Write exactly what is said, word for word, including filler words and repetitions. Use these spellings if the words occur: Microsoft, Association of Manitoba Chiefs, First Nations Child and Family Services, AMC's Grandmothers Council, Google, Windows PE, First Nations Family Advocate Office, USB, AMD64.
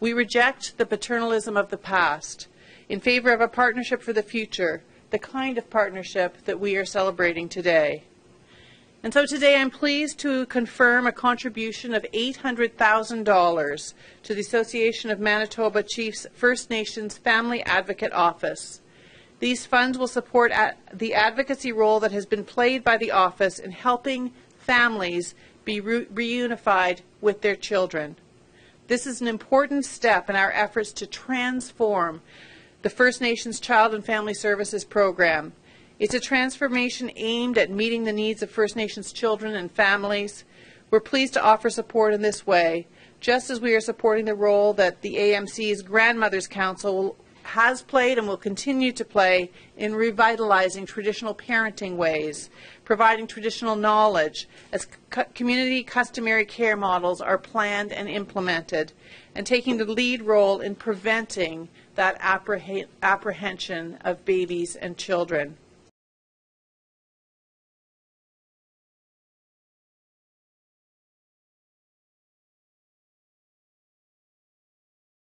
We reject the paternalism of the past in favor of a partnership for the future, the kind of partnership that we are celebrating today. And so today I'm pleased to confirm a contribution of eight hundred thousand dollars to the Association of Manitoba Chiefs First Nations Family Advocate Office. These funds will support the advocacy role that has been played by the office in helping families be re reunified with their children. This is an important step in our efforts to transform the First Nations Child and Family Services program. It's a transformation aimed at meeting the needs of First Nations children and families. We're pleased to offer support in this way, just as we are supporting the role that the A M C's Grandmothers Council has played and will continue to play in revitalizing traditional parenting ways, providing traditional knowledge as co- community customary care models are planned and implemented, and taking the lead role in preventing that appreh- apprehension of babies and children.